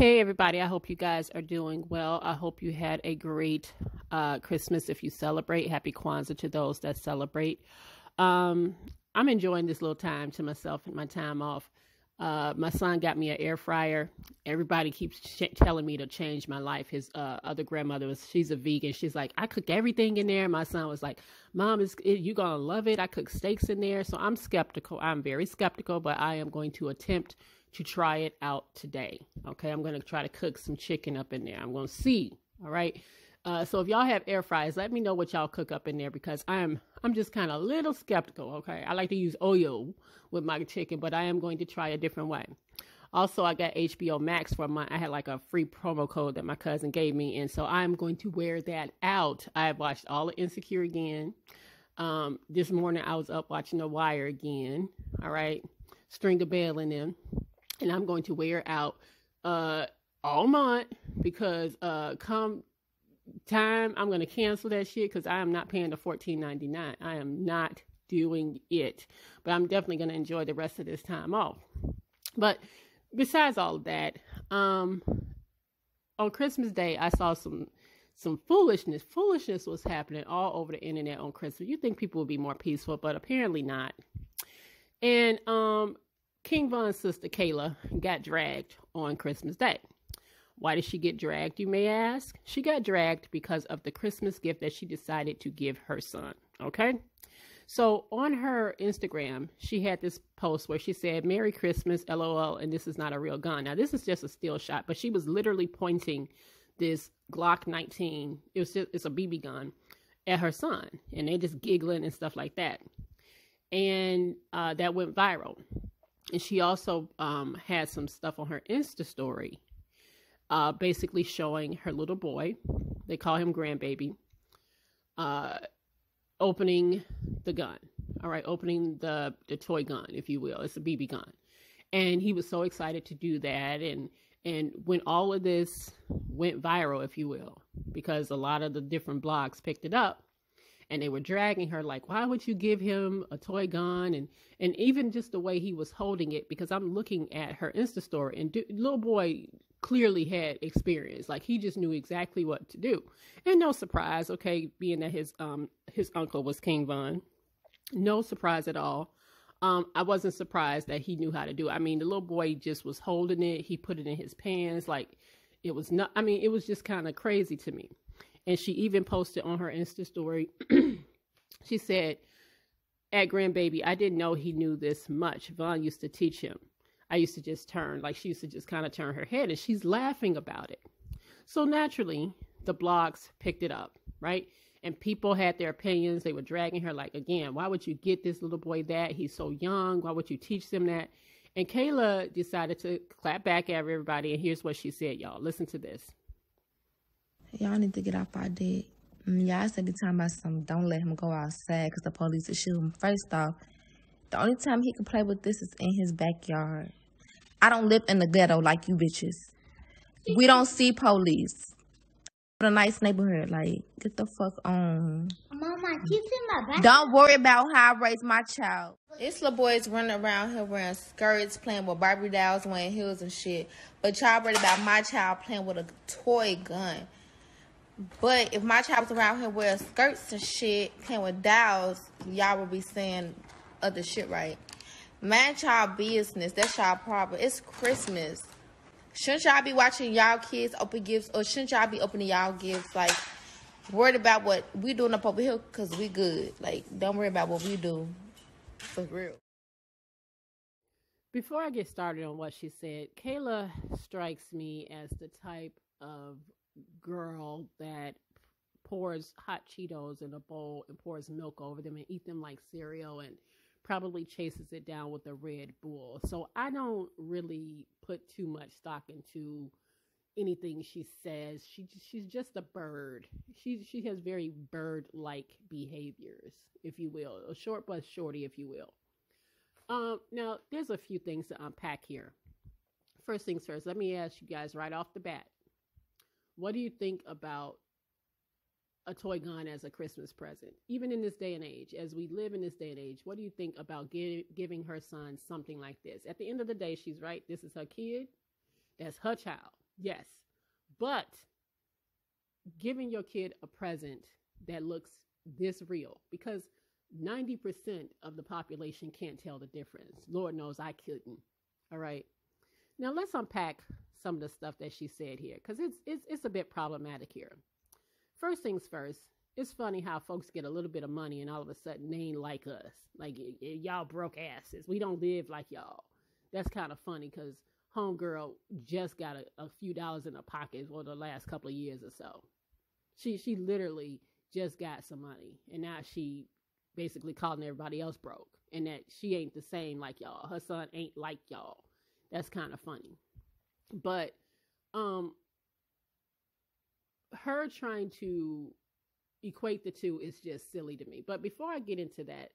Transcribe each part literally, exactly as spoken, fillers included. Hey everybody, I hope you guys are doing well. I hope you had a great uh, Christmas if you celebrate. Happy Kwanzaa to those that celebrate. Um, I'm enjoying this little time to myself and my time off. Uh, my son got me an air fryer. Everybody keeps ch- telling me to change my life. His uh, other grandmother, was she's a vegan. She's like, I cook everything in there. My son was like, Mom, is it, you gonna love it. I cook steaks in there. So I'm skeptical. I'm very skeptical, but I am going to attempt to try it out today. Okay, I'm going to try to cook some chicken up in there. I'm going to see. All right. Uh, so if y'all have air fryers, let me know what y'all cook up in there because I'm I'm just kind of a little skeptical. Okay, I like to use oil with my chicken, but I am going to try a different way. Also, I got H B O Max for my, I had like a free promo code that my cousin gave me. And so I'm going to wear that out. I have watched all of Insecure again. Um, this morning I was up watching The Wire again. All right. Stringer Bell in them. And I'm going to wear out uh, all month because uh, come time, I'm going to cancel that shit because I am not paying the fourteen ninety-nine. I am not doing it. But I'm definitely going to enjoy the rest of this time off. But besides all of that, um, on Christmas Day, I saw some some foolishness. Foolishness was happening all over the internet on Christmas. You think people would be more peaceful, but apparently not. And um. King Von's sister, Kayla, got dragged on Christmas Day. Why did she get dragged, you may ask? She got dragged because of the Christmas gift that she decided to give her son, okay? So on her Instagram, she had this post where she said, Merry Christmas, LOL, and this is not a real gun. Now, this is just a still shot, but she was literally pointing this Glock nineteen, it was just, it's a B B gun, at her son. And they just giggling and stuff like that. And uh, that went viral. And she also um, had some stuff on her Insta story, uh, basically showing her little boy, they call him grandbaby, uh, opening the gun, all right, opening the, the toy gun, if you will. It's a B B gun. And he was so excited to do that. And, and when all of this went viral, if you will, because a lot of the different blogs picked it up, and they were dragging her like, why would you give him a toy gun? And and even just the way he was holding it, because I'm looking at her Insta story and do, little boy clearly had experience. Like he just knew exactly what to do. And no surprise, okay, being that his um his uncle was King Von, no surprise at all. Um, I wasn't surprised that he knew how to do it. I mean, the little boy just was holding it. He put it in his pants. Like it was not, I mean, it was just kind of crazy to me. And she even posted on her Insta story, she said, at grandbaby, I didn't know he knew this much. Von used to teach him. I used to just turn, like she used to just kind of turn her head and she's laughing about it. So naturally, the blogs picked it up, right? And people had their opinions. They were dragging her like, again, why would you get this little boy that? He's so young. Why would you teach them that? And Kayla decided to clap back at everybody. And here's what she said, y'all. Listen to this. Y'all need to get off our dick. Y'all said be talking about some. Don't let him go outside because the police will shoot him. First off, the only time he can play with this is in his backyard. I don't live in the ghetto like you bitches. We don't see police. But a nice neighborhood, like, get the fuck on. Mama, keep in my back. Don't worry about how I raise my child. It's little boys running around here wearing skirts, playing with Barbie dolls, wearing heels and shit. But y'all worried about my child playing with a toy gun. But if my child was around here wearing skirts and shit, playing with dolls, y'all would be saying other shit, right? Man, child business. That's y'all problem. It's Christmas. Shouldn't y'all be watching y'all kids open gifts, or shouldn't y'all be opening y'all gifts? Like, worried about what we doing up over here because we good. Like, don't worry about what we do. For real. Before I get started on what she said, Kayla strikes me as the type of girl that pours hot Cheetos in a bowl and pours milk over them and eat them like cereal and probably chases it down with a Red Bull. So I don't really put too much stock into anything she says. She she's just a bird. She she has very bird-like behaviors, if you will. A short bus shorty, if you will. Um, now there's a few things to unpack here. First things first, let me ask you guys right off the bat. What do you think about a toy gun as a Christmas present? Even in this day and age, as we live in this day and age, what do you think about give, giving her son something like this? At the end of the day, she's right. This is her kid. That's her child. Yes. But giving your kid a present that looks this real, because ninety percent of the population can't tell the difference. Lord knows I couldn't. All right. Now let's unpack some of the stuff that she said here, because it's, it's, it's a bit problematic here. First things first, it's funny how folks get a little bit of money and all of a sudden they ain't like us. Like, y- y- y'all broke asses. We don't live like y'all. That's kind of funny because homegirl just got a, a few dollars in her pocket over the last couple of years or so. She she literally just got some money, and now she basically calling everybody else broke, and that she ain't the same like y'all. Her son ain't like y'all. That's kind of funny. But um, her trying to equate the two is just silly to me. But before I get into that,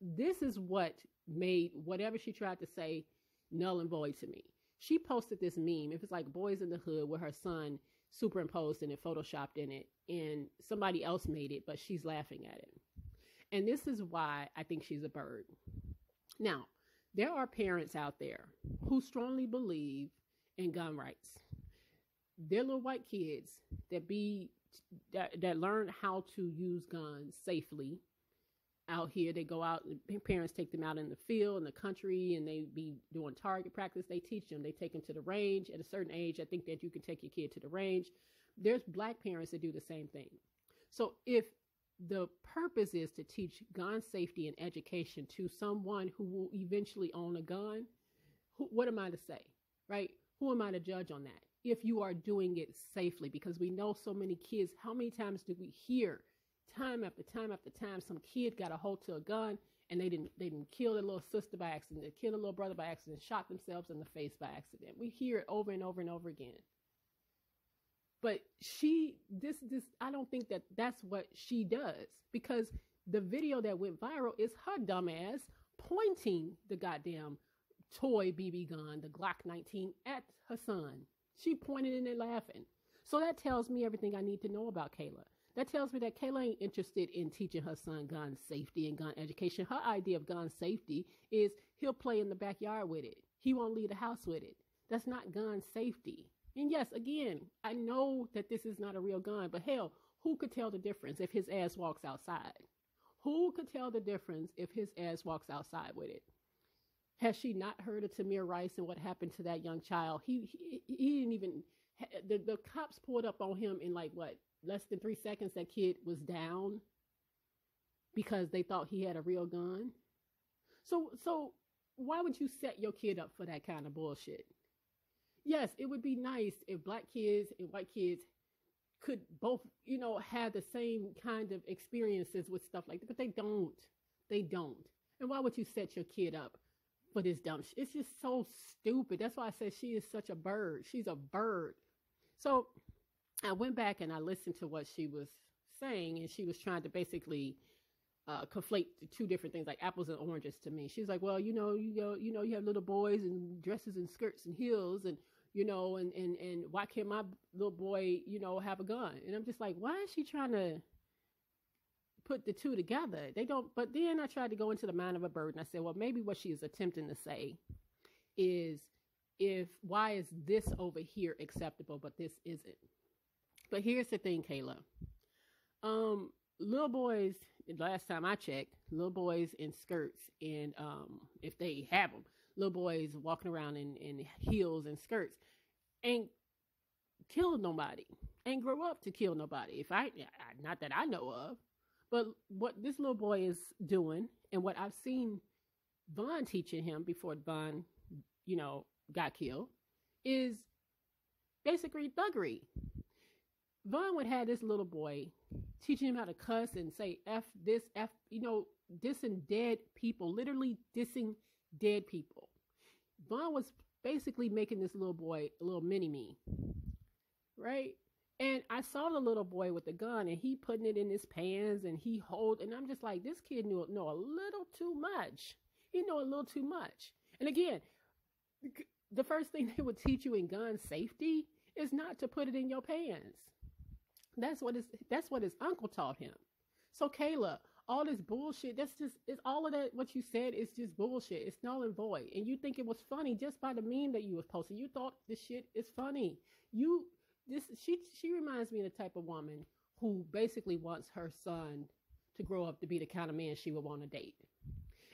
this is what made whatever she tried to say null and void to me. She posted this meme. It was like Boys in the Hood with her son superimposed in it, photoshopped in it, and somebody else made it, but she's laughing at it. And this is why I think she's a bird. Now, there are parents out there who strongly believe in gun rights. They're little white kids that be that, that learn how to use guns safely out here. They go out, and parents take them out in the field, in the country, and they be doing target practice. They teach them, they take them to the range. At a certain age, I think that you can take your kid to the range. There's black parents that do the same thing. So if the purpose is to teach gun safety and education to someone who will eventually own a gun, who, what am I to say, right? Who am I to judge on that? If you are doing it safely, because we know so many kids, how many times do we hear time after time after time, some kid got a hold to a gun and they didn't, they didn't kill their little sister by accident, they killed their little brother by accident, shot themselves in the face by accident. We hear it over and over and over again. But she, this, this, I don't think that that's what she does, because the video that went viral is her dumbass pointing the goddamn toy B B gun, the Glock nineteen, at her son. She pointed in there laughing. So that tells me everything I need to know about Kayla. That tells me that Kayla ain't interested in teaching her son gun safety and gun education. Her idea of gun safety is he'll play in the backyard with it. He won't leave the house with it. That's not gun safety. And yes, again, I know that this is not a real gun, but hell, who could tell the difference if his ass walks outside? Who could tell the difference if his ass walks outside with it? Has she not heard of Tamir Rice and what happened to that young child? He he, he didn't even, the, the cops pulled up on him in like, what, less than three seconds, that kid was down because they thought he had a real gun. So, so why would you set your kid up for that kind of bullshit? Yes, it would be nice if black kids and white kids could both, you know, have the same kind of experiences with stuff like that, but they don't. They don't. And why would you set your kid up for this dumb shit? It's just so stupid. That's why I said she is such a bird. She's a bird. So I went back and I listened to what she was saying, and she was trying to basically Uh, conflate the two different things, like apples and oranges to me. She's like, well, you know, you go, you know, you have little boys in dresses and skirts and heels, and you know, and and and why can't my little boy, you know, have a gun? And I'm just like, why is she trying to put the two together? They don't. But then I tried to go into the mind of a bird, and I said, well, maybe what she is attempting to say is, if why is this over here acceptable but this isn't? But here's the thing, Kayla. Um, little boys. Last time I checked, little boys in skirts and um, if they have them, little boys walking around in, in heels and skirts ain't killed nobody, ain't grow up to kill nobody. If I, not that I know of, but what this little boy is doing and what I've seen Von teaching him before Von, you know, got killed is basically thuggery. Von would have this little boy teaching him how to cuss and say F this, F, you know, dissing dead people, literally dissing dead people. Von was basically making this little boy a little mini-me, right? And I saw the little boy with the gun, and he putting it in his pants, and he hold, and I'm just like, this kid knew know a little too much. He know a little too much. And again, the first thing they would teach you in gun safety is not to put it in your pants. That's what his, that's what his uncle taught him. So Kayla, all this bullshit. That's just, it's all of that, what you said is just bullshit. It's null and void. And you think it was funny just by the meme that you was posting. You thought this shit is funny. You, this, she, she reminds me of the type of woman who basically wants her son to grow up to be the kind of man she would want to date.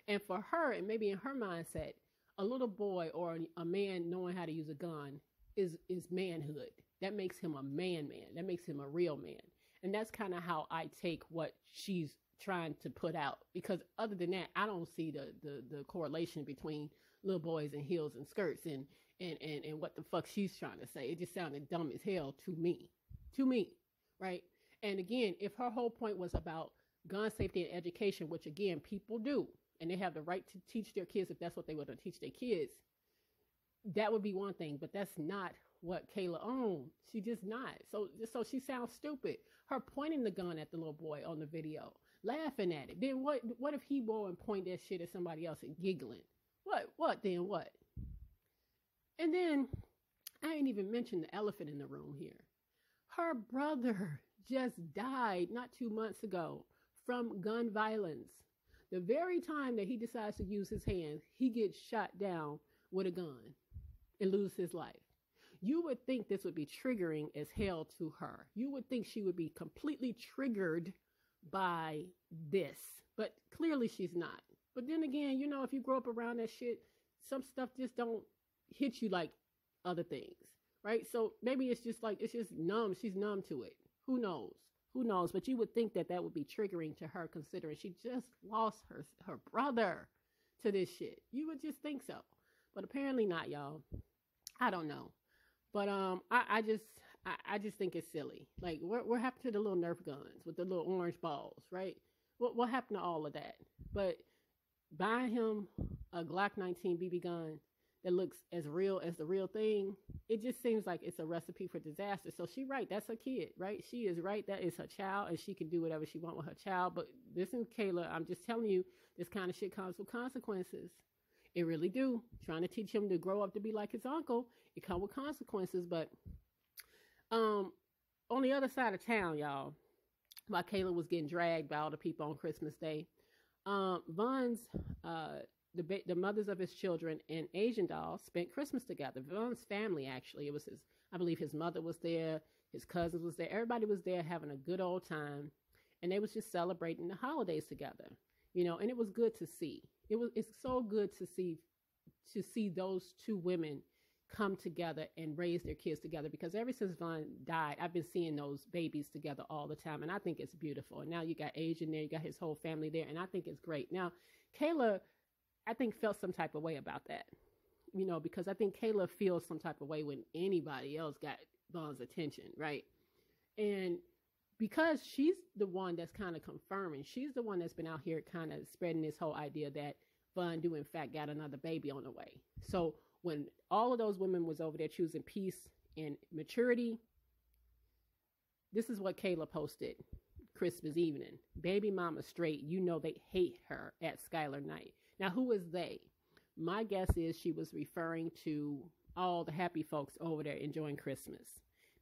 And for her, and maybe in her mindset, a little boy or a man knowing how to use a gun is, is manhood. That makes him a man man. That makes him a real man. And that's kind of how I take what she's trying to put out. Because other than that, I don't see the, the, the correlation between little boys in heels and skirts and, and, and, and what the fuck she's trying to say. It just sounded dumb as hell to me. To me, right? And again, if her whole point was about gun safety and education, which again, people do, and they have the right to teach their kids if that's what they want to teach their kids, that would be one thing, but that's not what Kayla owned. She just not. So, so she sounds stupid. Her pointing the gun at the little boy on the video, laughing at it. Then what, what if he go and point that shit at somebody else and giggling? What, what, then what? And then I ain't even mentioned the elephant in the room here. Her brother just died not two months ago from gun violence. The very time that he decides to use his hands, he gets shot down with a gun and loses his life. You would think this would be triggering as hell to her. You would think she would be completely triggered by this, but clearly she's not. But then again, you know, if you grow up around that shit, some stuff just don't hit you like other things, right? So maybe it's just like, it's just numb. She's numb to it. Who knows? Who knows? But you would think that that would be triggering to her, considering she just lost her, her brother to this shit. You would just think so. But apparently not, y'all. I don't know. But um, I, I just I, I just think it's silly. Like, what, what happened to the little Nerf guns with the little orange balls, right? What, what happened to all of that? But buying him a Glock nineteen B B gun that looks as real as the real thing, it just seems like it's a recipe for disaster. So she right. That's her kid, right? She is right. That is her child, and she can do whatever she wants with her child. But listen, Kayla, I'm just telling you, this kind of shit comes with consequences. It really do. Trying to teach him to grow up to be like his uncle, it comes with consequences. But um, on the other side of town, y'all, while Kayla was getting dragged by all the people on Christmas Day, um, Von's, uh, the, the mothers of his children and Asian Da spent Christmas together. Von's family, actually, it was his, I believe his mother was there, his cousins was there, everybody was there having a good old time, and they was just celebrating the holidays together, you know, and it was good to see. It was, it's so good to see, to see those two women come together and raise their kids together, because ever since Von died, I've been seeing those babies together all the time. And I think it's beautiful. And now you got Asian there, you got his whole family there. And I think it's great. Now, Kayla, I think felt some type of way about that, you know, because I think Kayla feels some type of way when anybody else got Von's attention. Right. And because she's the one that's kind of confirming, she's the one that's been out here kind of spreading this whole idea that Von do in fact got another baby on the way. So when all of those women was over there choosing peace and maturity, this is what Kayla posted Christmas evening. Baby mama straight, you know they hate her at Skylar night. Now who is they? My guess is she was referring to all the happy folks over there enjoying Christmas,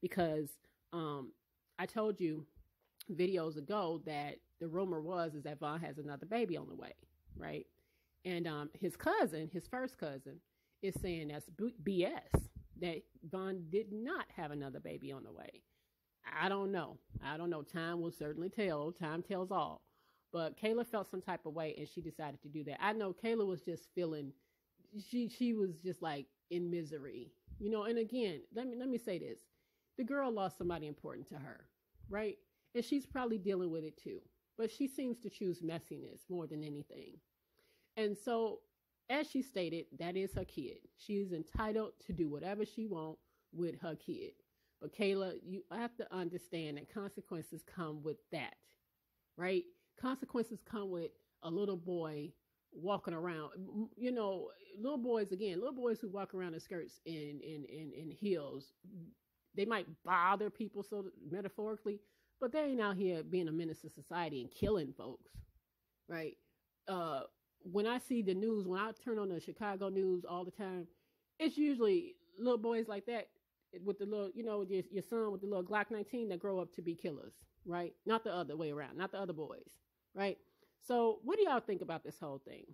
because um, I told you videos ago that the rumor was is that Von has another baby on the way, right? And um, his cousin, his first cousin, is saying that's B S, that Von did not have another baby on the way. I don't know. I don't know. Time will certainly tell. Time tells all. But Kayla felt some type of way, and she decided to do that. I know Kayla was just feeling, she she was just like in misery, you know. And again, let me let me say this. The girl lost somebody important to her, right? And she's probably dealing with it too. But she seems to choose messiness more than anything. And so, as she stated, that is her kid. She is entitled to do whatever she wants with her kid. But Kayla, you have to understand that consequences come with that, right? Consequences come with a little boy walking around, you know, little boys, again, little boys who walk around in skirts and, and, and, and heels, they might bother people, so metaphorically, but they ain't out here being a menace to society and killing folks, right? Uh, when I see the news, when I turn on the Chicago news all the time, it's usually little boys like that with the little, you know, your, your son with the little Glock nineteen that grow up to be killers, right? Not the other way around, not the other boys, right? So what do y'all think about this whole thing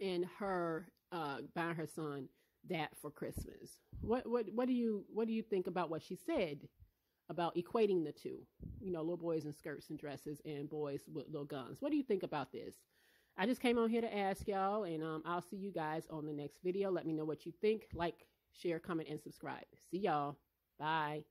and her uh, buying her son that for Christmas? What what what do you what do you think about what she said about equating the two? You know, little boys in skirts and dresses and boys with little guns. What do you think about this? I just came on here to ask y'all, and um, I'll see you guys on the next video. Let me know what you think. Like, share, comment, and subscribe. See y'all. Bye.